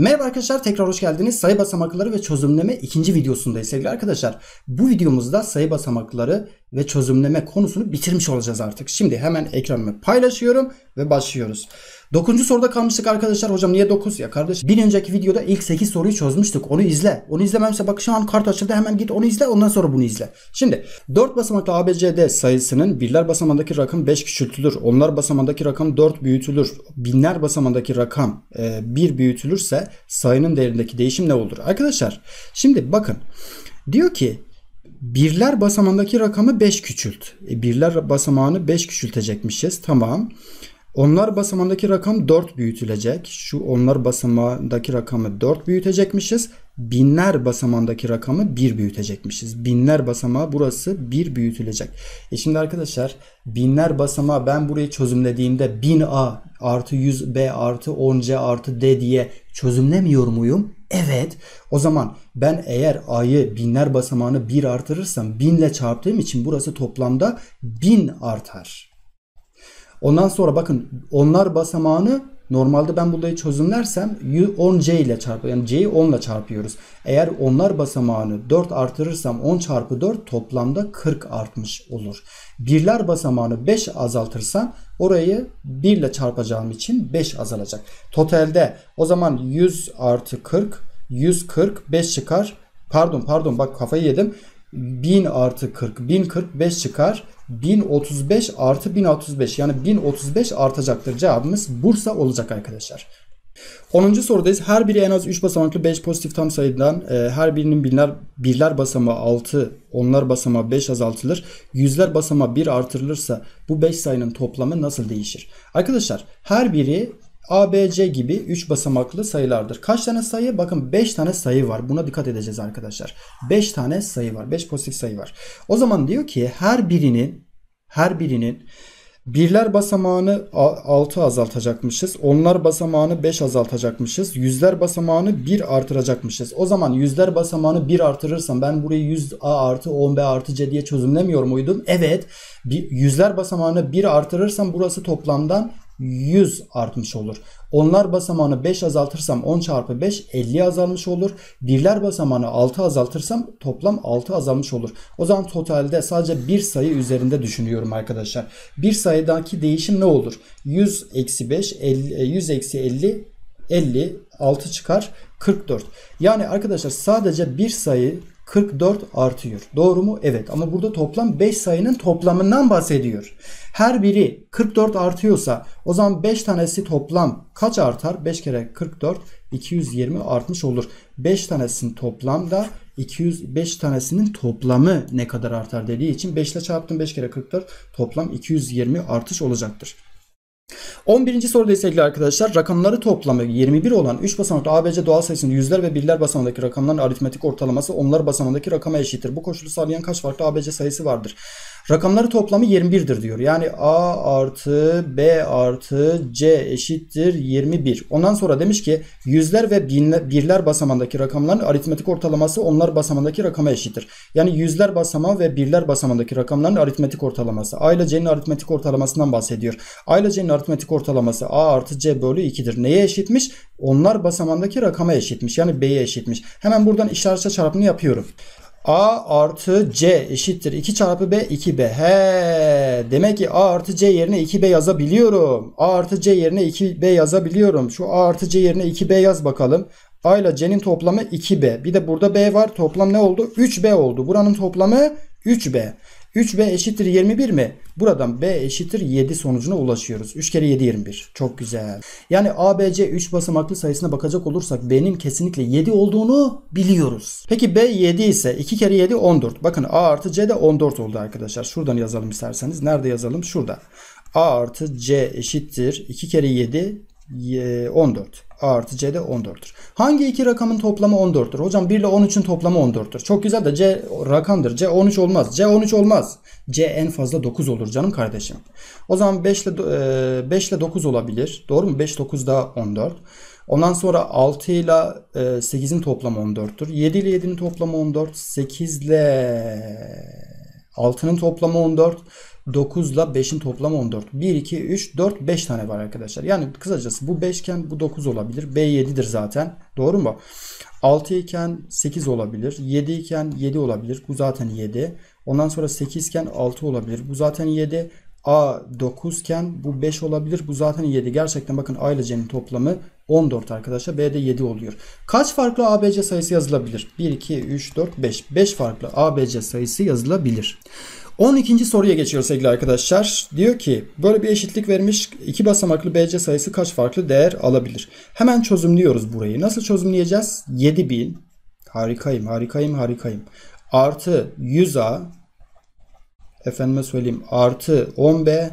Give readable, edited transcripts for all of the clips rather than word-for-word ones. Merhaba arkadaşlar, tekrar hoş geldiniz. Sayı basamakları ve çözümleme ikinci videosundayız sevgili arkadaşlar. Bu videomuzda sayı basamakları ve çözümleme konusunu bitirmiş olacağız artık. Şimdi hemen ekranımı paylaşıyorum ve başlıyoruz. 9. soruda kalmıştık arkadaşlar. Hocam niye 9 ya kardeş? Bir önceki videoda ilk 8 soruyu çözmüştük. Onu izle. Onu izlememse bak şu an kart açıldı, hemen git onu izle, ondan sonra bunu izle. Şimdi 4 basamaklı ABCD sayısının birler basamandaki rakam 5 küçültülür. Onlar basamandaki rakam 4 büyütülür. Binler basamandaki rakam 1 büyütülürse sayının değerindeki değişim ne olur? Arkadaşlar şimdi bakın. Diyor ki birler basamandaki rakamı 5 küçült. Birler basamağını 5 küçültecekmişiz. Tamam. Onlar basamandaki rakam 4 büyütülecek. Şu onlar basamandaki rakamı 4 büyütecekmişiz. Binler basamandaki rakamı 1 büyütecekmişiz. Binler basamağı burası 1 büyütülecek. Şimdi arkadaşlar binler basamağı ben burayı çözümlediğimde 1000A artı 100B artı 10C artı D diye çözümlemiyor muyum? Evet. O zaman ben eğer A'yı binler basamağını 1 artırırsam 1000 ile çarptığım için burası toplamda 1000 artar. Ondan sonra bakın onlar basamağını normalde ben burayı çözümlersem 10C ile çarpıyorum. Yani C'yi 10 ile çarpıyoruz. Eğer onlar basamağını 4 artırırsam 10 çarpı 4 toplamda 40 artmış olur. Birler basamağını 5 azaltırsam orayı 1 ile çarpacağım için 5 azalacak. Totalde o zaman 100 artı 40, 140, 5 çıkar. Pardon bak kafayı yedim. 1000 artı 40, 1045 çıkar. 1035 artı 1035, yani 1035 artacaktır. Cevabımız Bursa olacak arkadaşlar. 10. sorudayız. Her biri en az 3 basamaklı 5 pozitif tam sayıdan her birinin birler basamağı 6, onlar basamağı 5 azaltılır. Yüzler basamağı 1 artırılırsa bu 5 sayının toplamı nasıl değişir? Arkadaşlar her biri A, B, C gibi 3 basamaklı sayılardır. Kaç tane sayı? Bakın 5 tane sayı var. Buna dikkat edeceğiz arkadaşlar. 5 tane sayı var. 5 pozitif sayı var. O zaman diyor ki her birinin birler basamağını 6 azaltacakmışız. Onlar basamağını 5 azaltacakmışız. Yüzler basamağını 1 artıracakmışız. O zaman yüzler basamağını 1 artırırsam ben burayı 100A artı 10B artı C diye çözümlemiyor muydum? Evet. Yüzler basamağını 1 artırırsam burası toplamdan 100 artmış olur. Onlar basamağını 5 azaltırsam 10 çarpı 5 50 azalmış olur. Birler basamağını 6 azaltırsam toplam 6 azalmış olur. O zaman totalde sadece bir sayı üzerinde düşünüyorum arkadaşlar. Bir sayıdaki değişim ne olur? 100 eksi 5, 100 eksi 50, 50, 6 çıkar 44. Yani arkadaşlar sadece bir sayı 44 artıyor. Doğru mu? Evet. Ama burada toplam 5 sayının toplamından bahsediyor. Her biri 44 artıyorsa o zaman 5 tanesi toplam kaç artar? 5 kere 44 220 artmış olur. 5 tanesinin toplamda 205 tanesinin toplamı ne kadar artar dediği için 5 ile çarptım. 5 kere 44 toplam 220 artış olacaktır. 11. soruda ise arkadaşlar rakamları toplamı 21 olan 3 basamaklı ABC doğal sayısının yüzler ve birler basamağındaki rakamların aritmetik ortalaması onlar basamağındaki rakama eşittir. Bu koşulu sağlayan kaç farklı ABC sayısı vardır? Rakamları toplamı 21'dir diyor. Yani A artı B artı C eşittir 21. Ondan sonra demiş ki yüzler ve birler basamağındaki rakamların aritmetik ortalaması onlar basamağındaki rakama eşittir. Yani yüzler basamağı ve birler basamağındaki rakamların aritmetik ortalaması. A ile C'nin aritmetik ortalamasından bahsediyor. A ile C'nin aritmetik ortalaması A artı C bölü 2'dir. Neye eşitmiş? Onlar basamağındaki rakama eşitmiş. Yani B'ye eşitmiş. Hemen buradan işaretçi çarpımını yapıyorum. A artı C eşittir 2 çarpı B 2B. He, demek ki A artı C yerine 2B yazabiliyorum. A artı C yerine 2B yazabiliyorum. Şu A artı C yerine 2B yaz bakalım. A ile C'nin toplamı 2B. Bir de burada B var. Toplam ne oldu? 3B oldu. Buranın toplamı 3B. 3B eşittir 21 mi? Buradan B eşittir 7 sonucuna ulaşıyoruz. 3 kere 7 21. Çok güzel. Yani ABC 3 basamaklı sayısına bakacak olursak B'nin kesinlikle 7 olduğunu biliyoruz. Peki B 7 ise 2 kere 7 14. Bakın A artı C de 14 oldu arkadaşlar. Şuradan yazalım isterseniz. Nerede yazalım? Şurada. A artı C eşittir 2 kere 7 14. A artı C'de 14'tür. Hangi iki rakamın toplamı 14'tür? Hocam 1 ile 13'ün toplamı 14'tür. Çok güzel de C rakamdır. C 13 olmaz. C 13 olmaz. C en fazla 9 olur canım kardeşim. O zaman 5 ile 9 olabilir. Doğru mu? 5 9 daha 14. Ondan sonra 6 ile 8'in toplamı 14'tür. 7 ile 7'nin toplamı 14. 8 ile 6'nın toplamı 14. 9 ile 5'in toplamı 14. 1, 2, 3, 4, 5 tane var arkadaşlar. Yani kısacası bu 5 iken bu 9 olabilir. B 7'dir zaten. Doğru mu? 6 iken 8 olabilir. 7 iken 7 olabilir. Bu zaten 7. Ondan sonra 8 iken 6 olabilir. Bu zaten 7. A 9 iken bu 5 olabilir. Bu zaten 7. Gerçekten bakın A ile C'nin toplamı 14 arkadaşlar. B'de 7 oluyor. Kaç farklı ABC sayısı yazılabilir? 1, 2, 3, 4, 5. 5 farklı ABC sayısı yazılabilir. 12. soruya geçiyoruz sevgili arkadaşlar. Diyor ki böyle bir eşitlik vermiş. 2 basamaklı BC sayısı kaç farklı değer alabilir? Hemen çözümlüyoruz burayı. Nasıl çözümleyeceğiz? 7000. Harikayım, harikayım, harikayım. Artı 100A. Efendime söyleyeyim. Artı 10B.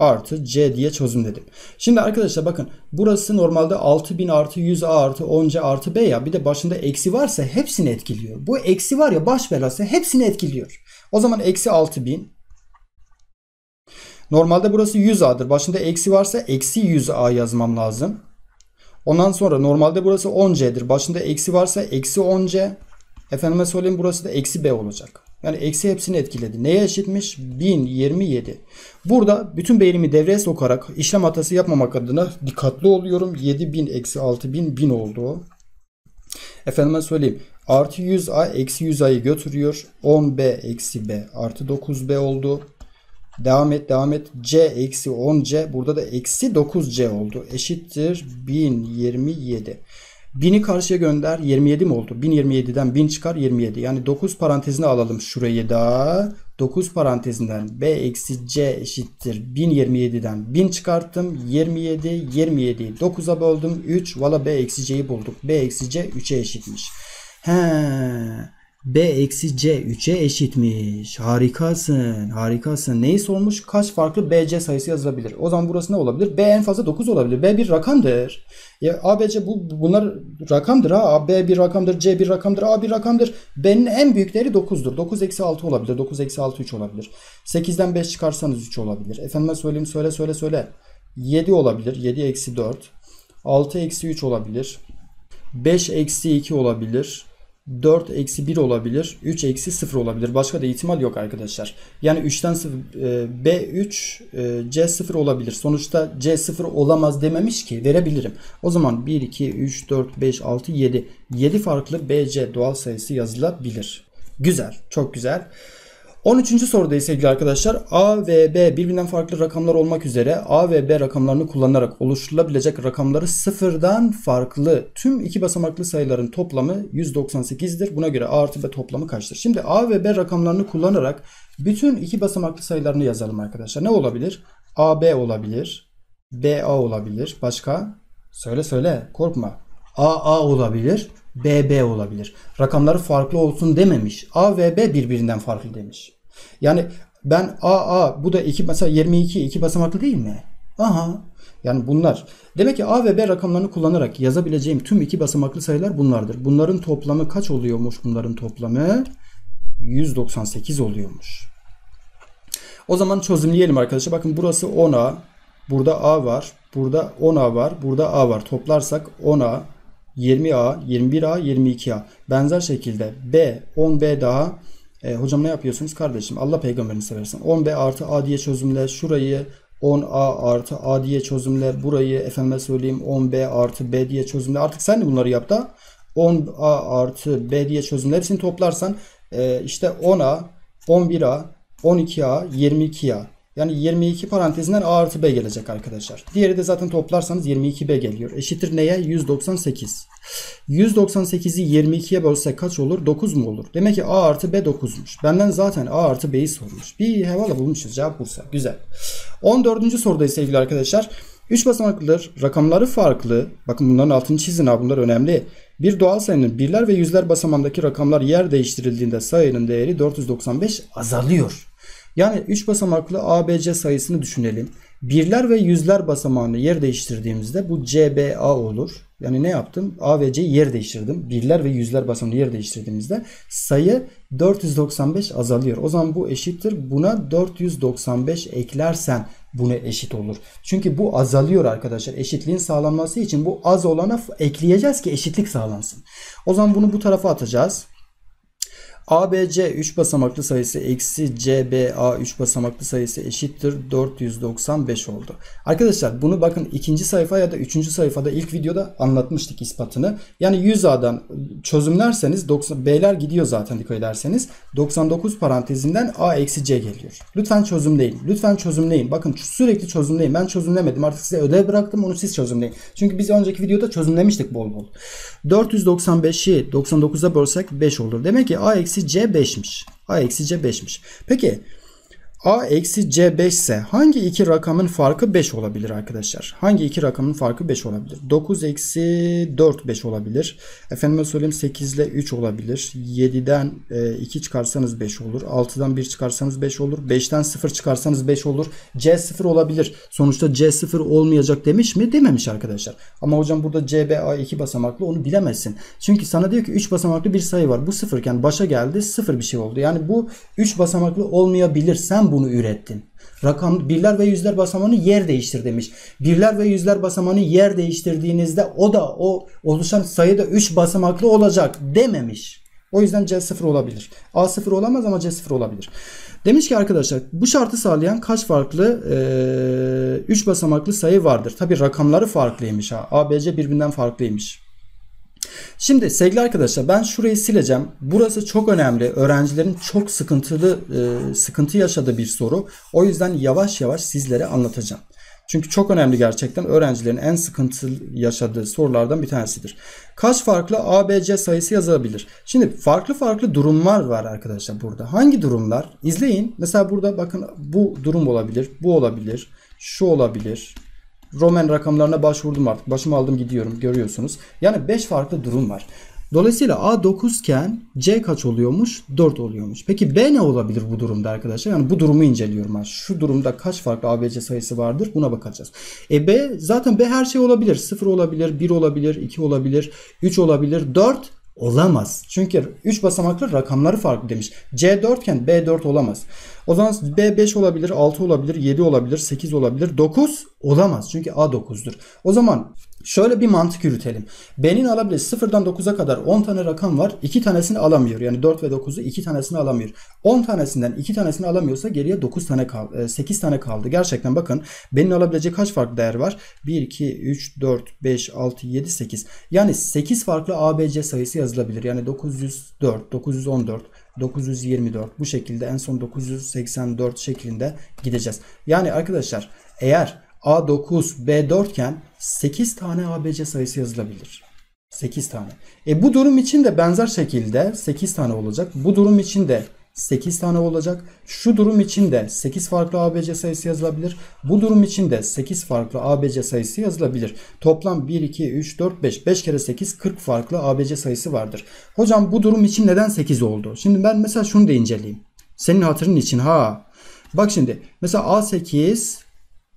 Artı C diye çözümledim. Şimdi arkadaşlar bakın. Burası normalde 6000 artı 100A artı 10C artı B ya. Bir de başında eksi varsa hepsini etkiliyor. Bu eksi var ya baş belası hepsini etkiliyor. O zaman eksi 6000. Normalde burası 100A'dır. Başında eksi varsa eksi 100A yazmam lazım. Ondan sonra normalde burası 10C'dir. Başında eksi varsa eksi 10C. Efendime söyleyeyim burası da eksi B olacak. Yani eksi hepsini etkiledi. Neye eşitmiş? 1027. Burada bütün beynimi devreye sokarak işlem hatası yapmamak adına dikkatli oluyorum. 7000 eksi 6000 1000 oldu. Efendime söyleyeyim. Artı 100A eksi 100A'yı götürüyor. 10B eksi B artı 9B oldu. Devam et devam et. C eksi 10C. Burada da eksi 9C oldu. Eşittir 1027. 1000'i karşıya gönder. 27 mi oldu? 1027'den 1000 çıkar 27. Yani 9 parantezine alalım şurayı da. 9 parantezinden B eksi C eşittir. 1027'den 1000 çıkarttım. 27. 27'yi 9'a böldüm. 3. Valla B eksi C'yi bulduk. B eksi C 3'e eşitmiş. He, B eksi C 3'e eşitmiş. Harikasın. Harikasın. Neyi sormuş? Kaç farklı BC sayısı yazılabilir? O zaman burası ne olabilir? B en fazla 9 olabilir. B bir rakamdır. ABC bunlar rakamdır ha. B bir rakamdır. C bir rakamdır. A bir rakamdır. B'nin en büyükleri 9'dur. 9 eksi 6 olabilir. 9 eksi 6 3 olabilir. 8'den 5 çıkarsanız 3 olabilir. Efendime söyleyeyim söyle. 7 olabilir. 7 eksi 4. 6 eksi 3 olabilir. 5 eksi 2 olabilir. 4 eksi 1 olabilir. 3 eksi 0 olabilir. Başka da ihtimal yok arkadaşlar. Yani 3'ten 0 B3 C0 olabilir. Sonuçta C0 olamaz dememiş ki verebilirim. O zaman 1, 2, 3, 4, 5, 6, 7. 7 farklı BC doğal sayısı yazılabilir. Güzel. Çok güzel. 13. sorudayız sevgili arkadaşlar. A ve B birbirinden farklı rakamlar olmak üzere A ve B rakamlarını kullanarak oluşturulabilecek rakamları sıfırdan farklı tüm iki basamaklı sayıların toplamı 198'dir. Buna göre A artı B toplamı kaçtır? Şimdi A ve B rakamlarını kullanarak bütün iki basamaklı sayılarını yazalım arkadaşlar. Ne olabilir? AB olabilir. BA olabilir. Başka? Söyle. Korkma. AA olabilir. BB olabilir. Rakamları farklı olsun dememiş. A ve B birbirinden farklı demiş. Yani ben AA bu da 2 mesela 22 2 basamaklı değil mi? Aha. Yani bunlar. Demek ki A ve B rakamlarını kullanarak yazabileceğim tüm iki basamaklı sayılar bunlardır. Bunların toplamı kaç oluyormuş? Bunların toplamı 198 oluyormuş. O zaman çözümleyelim arkadaşlar. Bakın burası 10A. Burada A var. Burada 10A var. Burada A var. Toplarsak 10A 20A, 21A, 22A. Benzer şekilde B, 10B daha. Hocam ne yapıyorsunuz kardeşim? Allah peygamberini seversen. 10B artı A diye çözümle. Şurayı 10A artı A diye çözümle. Burayı efendime söyleyeyim 10B artı B diye çözümle. Artık sen de bunları yap da 10A artı B diye çözümle. Hepsini toplarsan işte 10A, 11A, 12A, 22A. Yani 22 parantezinden A artı B gelecek arkadaşlar. Diğeri de zaten toplarsanız 22B geliyor. Eşittir neye? 198. 198'i 22'ye bölsek kaç olur? 9 mu olur? Demek ki A artı B 9'muş. Benden zaten A artı B'yi sormuş. Bir hevala bulmuşuz. Cevap Bursa. Güzel. 14. sorudayız sevgili arkadaşlar. 3 basamaklıdır. Rakamları farklı. Bakın bunların altını çizin ha. Bunlar önemli. Bir doğal sayının birler ve yüzler basamağındaki rakamlar yer değiştirildiğinde sayının değeri 495 azalıyor. Yani 3 basamaklı ABC sayısını düşünelim. Birler ve yüzler basamağını yer değiştirdiğimizde bu CBA olur. Yani ne yaptım? A ve C'yi yer değiştirdim. Birler ve yüzler basamağını yer değiştirdiğimizde sayı 495 azalıyor. O zaman bu eşittir. Buna 495 eklersen buna eşit olur. Çünkü bu azalıyor arkadaşlar. Eşitliğin sağlanması için bu az olana ekleyeceğiz ki eşitlik sağlansın. O zaman bunu bu tarafa atacağız. ABC 3 basamaklı sayısı eksi CBA 3 basamaklı sayısı eşittir 495 oldu. Arkadaşlar bunu bakın 2. sayfa ya da 3. sayfada ilk videoda anlatmıştık ispatını. Yani 100A'dan çözümlerseniz B'ler gidiyor zaten dikkat ederseniz. 99 parantezinden A eksi C geliyor. Lütfen çözümleyin. Lütfen çözümleyin. Bakın sürekli çözümleyin. Ben çözümlemedim. Artık size ödev bıraktım. Onu siz çözümleyin. Çünkü biz önceki videoda çözümlemiştik bol bol. 495'i 99'a bölsek 5 olur. Demek ki A eksi C 5'miş. A eksi C 5'miş. Peki A eksi C 5 ise hangi iki rakamın farkı 5 olabilir arkadaşlar? Hangi iki rakamın farkı 5 olabilir? 9 eksi 4 5 olabilir. Efendime söyleyeyim 8 ile 3 olabilir. 7'den 2 çıkarsanız 5 olur. 6'dan 1 çıkarsanız 5 olur. 5'ten 0 çıkarsanız 5 olur. C 0 olabilir. Sonuçta C 0 olmayacak demiş mi? Dememiş arkadaşlar. Ama hocam burada CBA 2 basamaklı, onu bilemezsin. Çünkü sana diyor ki 3 basamaklı bir sayı var. Bu 0 iken başa geldi 0 bir şey oldu. Yani bu 3 basamaklı olmayabilir. Sen bunu ürettin. Rakam birler ve yüzler basamağını yer değiştir demiş. Birler ve yüzler basamağını yer değiştirdiğinizde o oluşan sayı da 3 basamaklı olacak dememiş. O yüzden C 0 olabilir. A 0 olamaz ama C 0 olabilir. Demiş ki arkadaşlar bu şartı sağlayan kaç farklı 3 basamaklı sayı vardır? Tabi rakamları farklıymış. A, B, C birbirinden farklıymış. Şimdi sevgili arkadaşlar ben şurayı sileceğim. Burası çok önemli. Öğrencilerin çok sıkıntı yaşadığı bir soru. O yüzden yavaş yavaş sizlere anlatacağım. Çünkü çok önemli gerçekten. Öğrencilerin en sıkıntı yaşadığı sorulardan bir tanesidir. Kaç farklı ABC sayısı yazılabilir? Şimdi farklı durumlar var arkadaşlar burada. Hangi durumlar? İzleyin. Mesela burada bakın bu durum olabilir. Bu olabilir. Şu olabilir. Roman rakamlarına başvurdum artık. Başımı aldım gidiyorum görüyorsunuz. Yani 5 farklı durum var. Dolayısıyla A 9 iken C kaç oluyormuş? 4 oluyormuş. Peki B ne olabilir bu durumda arkadaşlar? Yani bu durumu inceliyorum ben. Şu durumda kaç farklı ABC sayısı vardır? Buna bakacağız. B zaten her şey olabilir. 0 olabilir, 1 olabilir, 2 olabilir, 3 olabilir, 4 olamaz. Çünkü 3 basamaklı rakamları farklı demiş. C 4 iken B4 olamaz. O zaman B5 olabilir, 6 olabilir, 7 olabilir, 8 olabilir, 9 olamaz. Çünkü A 9'dur. O zaman şöyle bir mantık yürütelim. B'nin alabilir 0'dan 9'a kadar 10 tane rakam var. 2 tanesini alamıyor. Yani 4 ve 9'u 2 tanesini alamıyor. 10 tanesinden 2 tanesini alamıyorsa geriye 8 tane kaldı. Gerçekten bakın B'nin alabileceği kaç farklı değer var? 1, 2, 3, 4, 5, 6, 7, 8. Yani 8 farklı ABC sayısı yazılabilir. Yani 904, 914, 924 bu şekilde en son 984 şeklinde gideceğiz. Yani arkadaşlar eğer A9, B4 iken 8 tane ABC sayısı yazılabilir. 8 tane. Bu durum için de benzer şekilde 8 tane olacak. Bu durum için de 8 tane olacak. Şu durum için de 8 farklı ABC sayısı yazılabilir. Bu durum için de 8 farklı ABC sayısı yazılabilir. Toplam 1, 2, 3, 4, 5. 5 kere 8, 40 farklı ABC sayısı vardır. Hocam bu durum için neden 8 oldu? Şimdi ben mesela şunu da inceleyeyim. Senin hatırın için Bak şimdi mesela A8,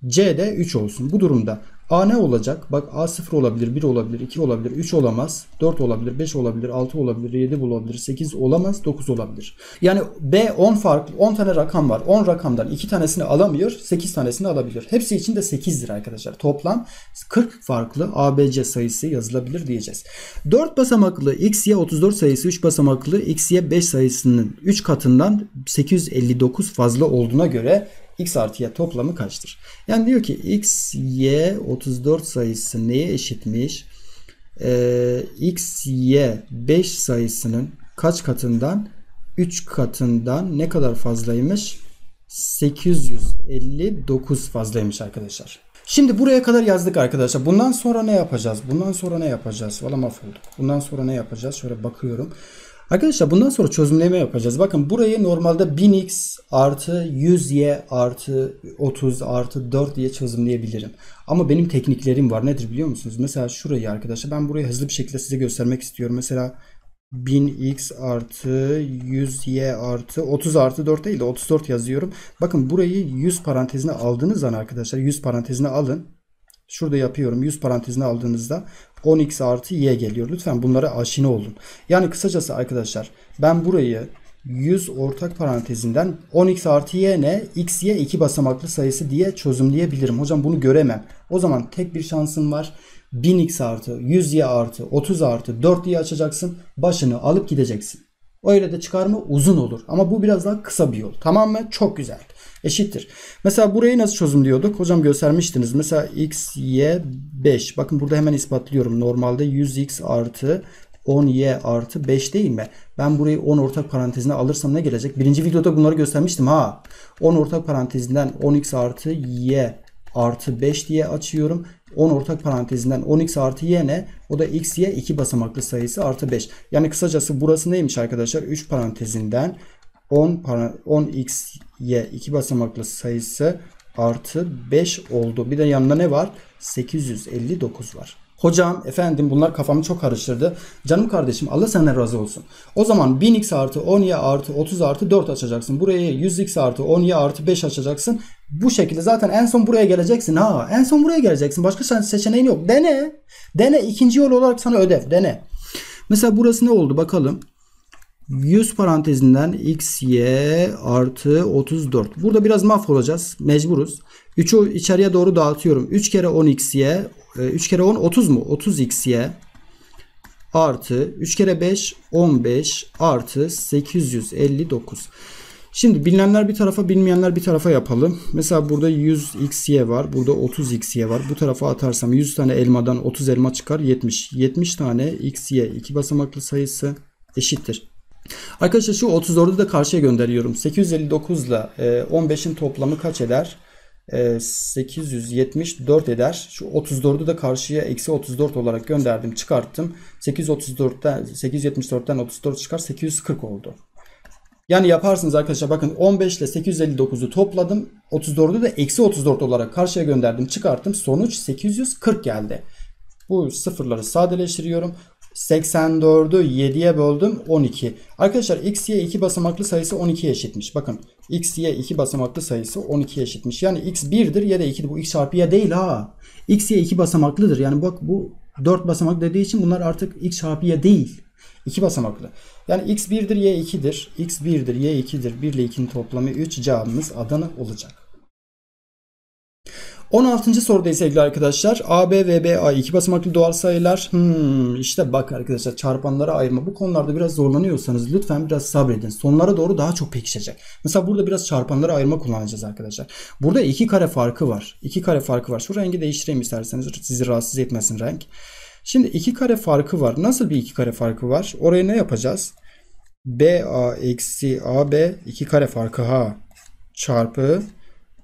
C'de 3 olsun. Bu durumda A ne olacak? Bak A 0 olabilir, 1 olabilir, 2 olabilir, 3 olamaz, 4 olabilir, 5 olabilir, 6 olabilir, 7 olabilir, 8 olamaz, 9 olabilir. Yani B 10 tane rakam var. 10 rakamdan 2 tanesini alamıyor, 8 tanesini alabilir. Hepsi için de 8'dir arkadaşlar. Toplam 40 farklı ABC sayısı yazılabilir diyeceğiz. 4 basamaklı XY 34 sayısı 3 basamaklı XY 5 sayısının 3 katından 859 fazla olduğuna göre X artı Y toplamı kaçtır? Yani diyor ki X, Y 34 sayısı neye eşitmiş? X, Y 5 sayısının kaç katından? 3 katından ne kadar fazlaymış? 859 fazlaymış arkadaşlar. Şimdi buraya kadar yazdık arkadaşlar. Bundan sonra ne yapacağız? Valla mahvolduk. Bundan sonra ne yapacağız? Şöyle bakıyorum. Arkadaşlar bundan sonra çözümleme yapacağız. Bakın burayı normalde 1000x artı 100y artı 30 artı 4 diye çözümleyebilirim. Ama benim tekniklerim var. Nedir biliyor musunuz? Mesela şurayı arkadaşlar ben burayı hızlı bir şekilde size göstermek istiyorum. Mesela 1000x artı 100y artı 30 artı 4 değil de 34 yazıyorum. Bakın burayı 100 parantezine aldığınız zaman arkadaşlar 100 parantezine alın. Şurada yapıyorum. 100 parantezine aldığınızda 10x artı y geliyor. Lütfen bunlara aşina olun. Yani kısacası arkadaşlar ben burayı 100 ortak parantezinden 10x artı y ne? X, y 2 basamaklı sayısı diye çözümleyebilirim. Hocam bunu göremem. O zaman tek bir şansım var. 1000x artı 100y artı 30 artı 4 diye açacaksın. Başını alıp gideceksin. Öyle de çıkarma uzun olur. Ama bu biraz daha kısa bir yol. Tamam mı? Çok güzel. Eşittir. Mesela burayı nasıl çözümlüyorduk? Hocam göstermiştiniz. Mesela x, y, 5. Bakın burada hemen ispatlıyorum. Normalde 100x artı 10y artı 5 değil mi? Ben burayı 10 ortak parantezine alırsam ne gelecek? Birinci videoda bunları göstermiştim. 10 ortak parantezinden 10x artı y artı 5 diye açıyorum. 10 ortak parantezinden 10x artı y ne? O da x, y 2 basamaklı sayısı artı 5. Yani kısacası burası neymiş arkadaşlar? 3 parantezinden 10x y 2 basamaklı sayısı artı 5 oldu. Bir de yanında ne var? 859 var. Hocam efendim bunlar kafamı çok karıştırdı. Canım kardeşim Allah senden razı olsun. O zaman 1000x artı 10y artı 30 artı 4 açacaksın. Buraya 100x artı 10y artı 5 açacaksın. Bu şekilde zaten en son buraya geleceksin. En son buraya geleceksin. Başka seçeneğin yok. Dene. Dene. İkinci yol olarak sana ödev. Dene. Mesela burası ne oldu bakalım. 100 parantezinden xy artı 34. Burada biraz mahvolacağız. Mecburuz. 3'ü içeriye doğru dağıtıyorum. 3 kere 10xy. 3 kere 10 30 mu? 30xy artı 3 kere 5 15 artı 859. Şimdi bilinenler bir tarafa, bilmeyenler bir tarafa yapalım. Mesela burada 100xy var. Burada 30xy var. Bu tarafa atarsam 100 tane elmadan 30 elma çıkar. 70. 70 tane xy 2 basamaklı sayısı eşittir. Arkadaşlar şu 34'ü de karşıya gönderiyorum. 859 ile 15'in toplamı kaç eder? 874 eder. Şu 34'ü de karşıya eksi 34 olarak gönderdim. Çıkarttım. 874'ten 34 çıkar. 840 oldu. Yani yaparsınız arkadaşlar. Bakın 15 ile 859'u topladım. 34'ü de eksi 34 olarak karşıya gönderdim. Çıkarttım. Sonuç 840 geldi. Bu sıfırları sadeleştiriyorum. 84'ü 7'ye böldüm 12. Arkadaşlar x'ye 2 basamaklı sayısı 12'ye eşitmiş. Bakın x'ye 2 basamaklı sayısı 12'ye eşitmiş. Yani x 1'dir ya da 2'dir. Bu x çarpı y değil X'ye 2 basamaklıdır. Yani bak bu 4 basamak dediği için bunlar artık x çarpı y değil. 2 basamaklı. Yani x 1'dir y 2'dir. X 1'dir y 2'dir. 1 ile 2'nin toplamı 3. Cevabımız Adana olacak. 16. sorudayız sevgili arkadaşlar. AB ve BA iki basamaklı doğal sayılar. İşte bak arkadaşlar çarpanlara ayırma. Bu konularda biraz zorlanıyorsanız lütfen biraz sabredin. Sonlara doğru daha çok pekişecek. Mesela burada biraz çarpanlara ayırma kullanacağız arkadaşlar. Burada 2 kare farkı var. 2 kare farkı var. Şu rengi değiştireyim isterseniz. Sizi rahatsız etmesin renk. Şimdi 2 kare farkı var. Nasıl bir 2 kare farkı var? Oraya ne yapacağız? BA eksi AB 2 kare farkı çarpı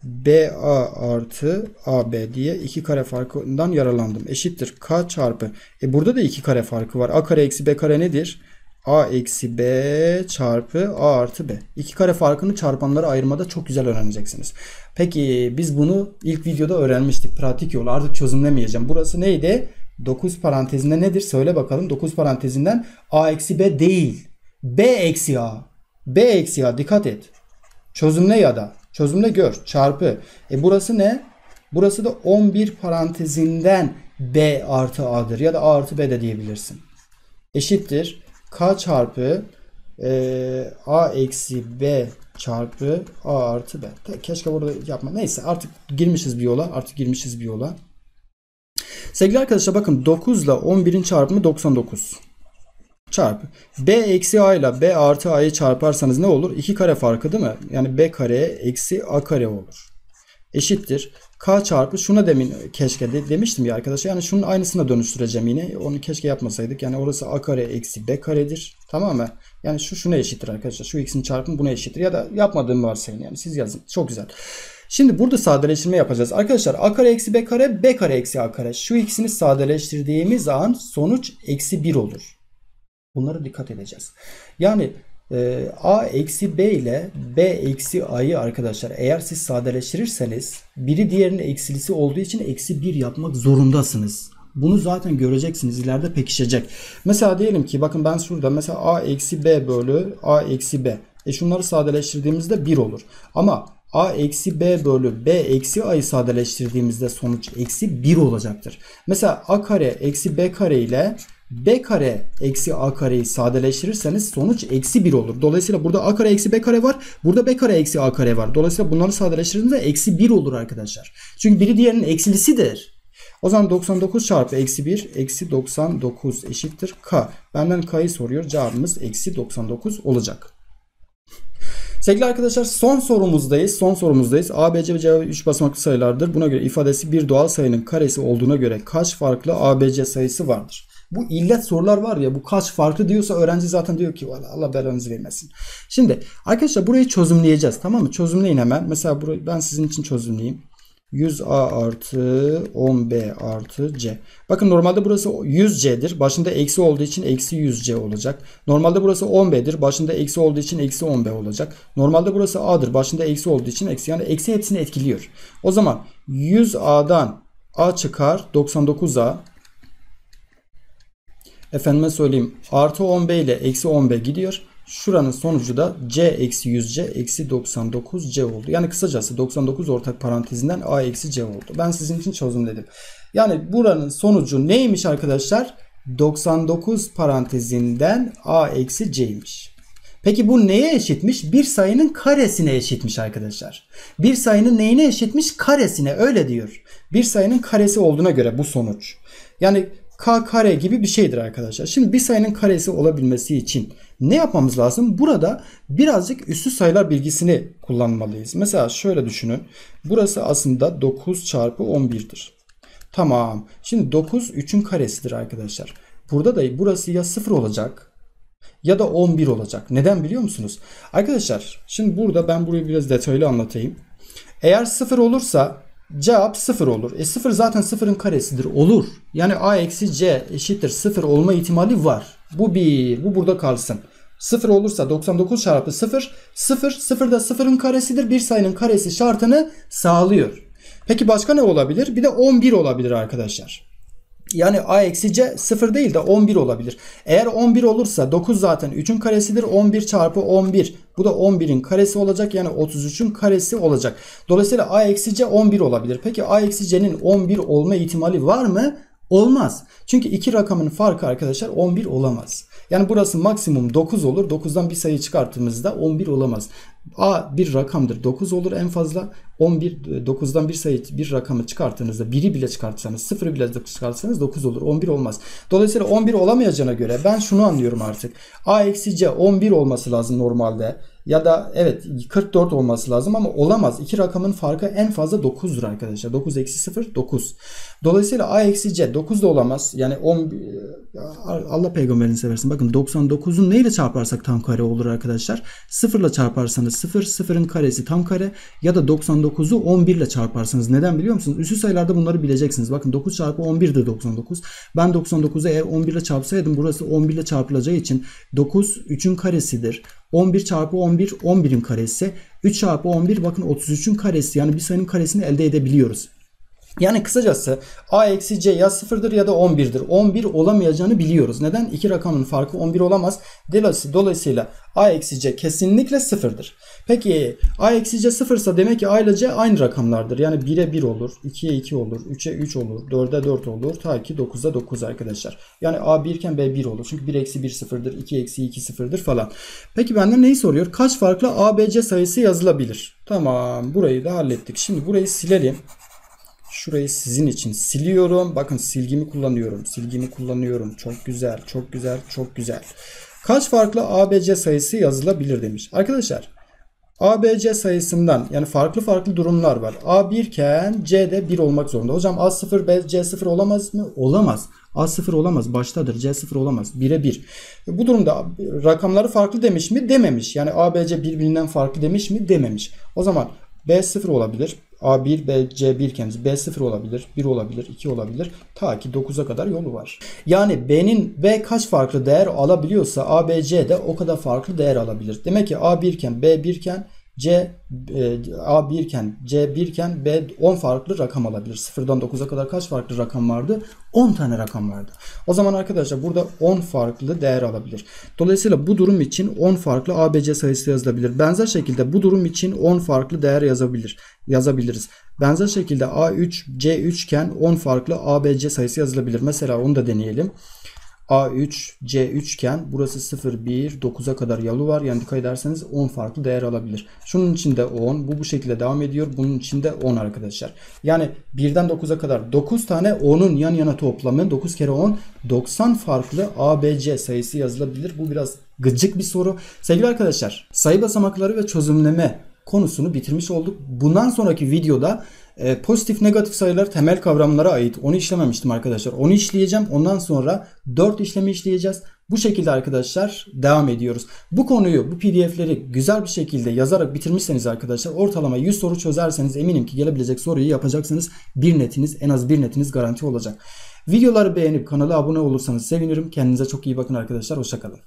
BA artı AB diye 2 kare farkından yararlandım. Eşittir K çarpı. Burada da 2 kare farkı var. A kare eksi B kare nedir? A eksi B çarpı A artı B. 2 kare farkını çarpanlara ayırmada çok güzel öğreneceksiniz. Peki biz bunu ilk videoda öğrenmiştik. Pratik yol. Artık çözümlemeyeceğim. Burası neydi? 9 parantezinde nedir? Söyle bakalım. 9 parantezinden A eksi B değil. B eksi A. B eksi A. Dikkat et. Çözümle ya da. Çözümle gör. Çarpı. Burası ne? Burası da 11 parantezinden B artı A'dır. Ya da A artı B de diyebilirsin. Eşittir. K çarpı A eksi B çarpı A artı B. Keşke burada yapma. Neyse artık girmişiz bir yola. Sevgili arkadaşlar bakın 9 ile 11'in çarpımı 99. Çarpı. B eksi A ile B artı A'yı çarparsanız ne olur? 2 kare farkı değil mi? Yani B kare eksi A kare olur. Eşittir. K çarpı şuna demin keşke demiştim ya arkadaşlar. Yani şunun aynısına dönüştüreceğim yine. Onu keşke yapmasaydık. Yani orası A kare eksi B karedir. Tamam mı? Yani şu şuna eşittir arkadaşlar. Şu x'in çarpımı buna eşittir. Ya da yapmadığım varsayın. Yani siz yazın. Çok güzel. Şimdi burada sadeleştirme yapacağız. Arkadaşlar a kare eksi b kare b kare eksi a kare. Şu ikisini sadeleştirdiğimiz an sonuç eksi 1 olur. Bunlara dikkat edeceğiz. Yani a eksi b ile b eksi a'yı arkadaşlar eğer siz sadeleştirirseniz biri diğerinin eksilisi olduğu için eksi 1 yapmak zorundasınız. Bunu zaten göreceksiniz. İleride pekişecek. Mesela diyelim ki bakın ben şurada mesela a eksi b bölü a eksi b. Şunları sadeleştirdiğimizde 1 olur. Ama a eksi b bölü b eksi a'yı sadeleştirdiğimizde sonuç eksi 1 olacaktır. Mesela a kare eksi b kare ile b kare eksi a kareyi sadeleştirirseniz sonuç eksi 1 olur. Dolayısıyla burada a kare eksi b kare var. Burada b kare eksi a kare var. Dolayısıyla bunları sadeleştirdiğimizde eksi 1 olur arkadaşlar. Çünkü biri diğerinin eksilisidir. O zaman 99 çarpı eksi 1 eksi 99 eşittir k. Benden k'yı soruyor. Cevabımız eksi 99 olacak. Sevgili arkadaşlar, son sorumuzdayız. A, B, C ve cevabı 3 basamaklı sayılardır. Buna göre ifadesi bir doğal sayının karesi olduğuna göre kaç farklı A, B, C sayısı vardır? Bu illet sorular var ya, bu kaç farklı diyorsa öğrenci zaten diyor ki Allah belanızı vermesin. Şimdi arkadaşlar burayı çözümleyeceğiz, tamam mı? Çözümleyin hemen. Mesela burayı ben sizin için çözümleyeyim. 100A artı 10B artı C. Bakın normalde burası 100C'dir. Başında eksi olduğu için eksi 100C olacak. Normalde burası 10B'dir. Başında eksi olduğu için eksi 10B olacak. Normalde burası A'dır. Başında eksi olduğu için eksi. Yani eksi hepsini etkiliyor. O zaman 100A'dan A çıkar, 99A. Efendime söyleyeyim, artı 10B ile eksi 10B gidiyor. Şuranın sonucu da C eksi 100C eksi 99C oldu. Yani kısacası 99 ortak parantezinden A eksi C oldu. Ben sizin için çözümledim. Yani buranın sonucu neymiş arkadaşlar? 99 parantezinden A eksi C'ymiş. Peki bu neye eşitmiş? Bir sayının karesine eşitmiş arkadaşlar. Bir sayının neyine eşitmiş? Karesine, öyle diyor. Bir sayının karesi olduğuna göre bu sonuç. Yani k kare gibi bir şeydir arkadaşlar. Şimdi bir sayının karesi olabilmesi için ne yapmamız lazım? Burada birazcık üstü sayılar bilgisini kullanmalıyız. Mesela şöyle düşünün. Burası aslında 9 çarpı 11'dir. Tamam. Şimdi 9 3'ün karesidir arkadaşlar. Burada da burası ya 0 olacak ya da 11 olacak. Neden biliyor musunuz? Arkadaşlar şimdi burada ben burayı biraz detaylı anlatayım. Eğer 0 olursa cevap 0 olur. 0 zaten 0'ın karesidir. Olur. Yani a eksi c eşittir 0 olma ihtimali var. Bu bir. Bu burada kalsın. 0 olursa 99 çarpı 0. 0. 0 da 0'ın karesidir. Bir sayının karesi şartını sağlıyor. Peki başka ne olabilir? Bir de 11 olabilir arkadaşlar. Yani a eksi c 0 değil de 11 olabilir. Eğer 11 olursa 9 zaten 3'ün karesidir. 11 çarpı 11. Bu da 11'in karesi olacak. Yani 33'ün karesi olacak. Dolayısıyla a eksi c 11 olabilir. Peki a eksi c'nin 11 olma ihtimali var mı? Olmaz. Çünkü iki rakamın farkı arkadaşlar 11 olamaz. Yani burası maksimum 9 olur. 9'dan bir sayı çıkarttığımızda 11 olamaz. A bir rakamdır. 9 olur en fazla. 11, 9'dan bir sayı, bir rakamı çıkarttığınızda 1'i bile çıkartırsanız, 0'ı bile çıkartırsanız 9 olur. 11 olmaz. Dolayısıyla 11 olamayacağına göre ben şunu anlıyorum artık. A eksi C 11 olması lazım normalde. Ya da evet 44 olması lazım ama olamaz. İki rakamın farkı en fazla 9'dur arkadaşlar. 9 eksi 0 9. Dolayısıyla a eksi c 9 da olamaz. Yani 10, Allah peygamberini seversin. Bakın 99'un neyle çarparsak tam kare olur arkadaşlar. 0 ile çarparsanız 0, 0'ın karesi tam kare. Ya da 99'u 11 ile çarparsanız. Neden biliyor musunuz? Üstü sayılarda bunları bileceksiniz. Bakın 9 çarpı 11'dir 99. Ben 99'u eğer 11 ile çarpsaydım burası 11 ile çarpılacağı için 9 3'ün karesidir. 11 çarpı 11, 11'in karesi. 3 çarpı 11, bakın 33'ün karesi. Yani bir sayının karesini elde edebiliyoruz. Yani kısacası a eksi c ya 0'dır ya da 11'dir. 11 olamayacağını biliyoruz. Neden? İki rakamın farkı 11 olamaz. Dolayısıyla a eksi c kesinlikle 0'dır. Peki a eksi c 0 ise demek ki a ile c aynı rakamlardır. Yani 1'e 1 olur, 2'ye 2 olur, 3'e 3 olur, 4'e 4 olur, ta ki 9'a 9 arkadaşlar. Yani a 1 iken b 1 olur. Çünkü 1 eksi 1 0'dır, 2 eksi 2 0'dır falan. Peki benden neyi soruyor? Kaç farklı a b c sayısı yazılabilir? Tamam, burayı da hallettik. Şimdi burayı silelim. Şurayı sizin için siliyorum. Bakın silgimi kullanıyorum. Çok güzel. Kaç farklı ABC sayısı yazılabilir demiş. Arkadaşlar ABC sayısından yani farklı durumlar var. A1 iken C'de 1 olmak zorunda. Hocam A0 B C0 olamaz mı? Olamaz. A0 olamaz. Baştadır. C0 olamaz. 1'e 1. Bu durumda rakamları farklı demiş mi? Dememiş. Yani ABC birbirinden farklı demiş mi? Dememiş. O zaman B0 olabilir. A1, B, C1 iken B0 olabilir, 1 olabilir, 2 olabilir. Ta ki 9'a kadar yolu var. Yani B'nin B kaç farklı değer alabiliyorsa A, B, C de o kadar farklı değer alabilir. Demek ki A1 iken B1 iken A1 iken C1 iken B 10 farklı rakam alabilir. 0'dan 9'a kadar kaç farklı rakam vardı? 10 tane rakam vardı. O zaman arkadaşlar burada 10 farklı değer alabilir. Dolayısıyla bu durum için 10 farklı ABC sayısı yazılabilir. Benzer şekilde bu durum için 10 farklı değer yazabiliriz. Benzer şekilde A3 C3 iken 10 farklı ABC sayısı yazılabilir. Mesela onu da deneyelim. A3, C3 iken burası 0, 1, 9'a kadar yalı var. Yani dikkat ederseniz 10 farklı değer alabilir. Şunun için de 10. Bu şekilde devam ediyor. Bunun için de 10 arkadaşlar. Yani 1'den 9'a kadar 9 tane 10'un yan yana toplamı. 9 kere 10. 90 farklı ABC sayısı yazılabilir. Bu biraz gıcık bir soru. Sevgili arkadaşlar, sayı basamakları ve çözümleme konusunu bitirmiş olduk. Bundan sonraki videoda pozitif negatif sayılar temel kavramlara ait. Onu işlememiştim arkadaşlar. Onu işleyeceğim. Ondan sonra 4 işlemi işleyeceğiz. Bu şekilde arkadaşlar devam ediyoruz. Bu konuyu, bu pdf'leri güzel bir şekilde yazarak bitirmişseniz arkadaşlar, ortalama 100 soru çözerseniz eminim ki gelebilecek soruyu yapacaksınız. En az bir netiniz garanti olacak. Videoları beğenip kanala abone olursanız sevinirim. Kendinize çok iyi bakın arkadaşlar. Hoşça kalın.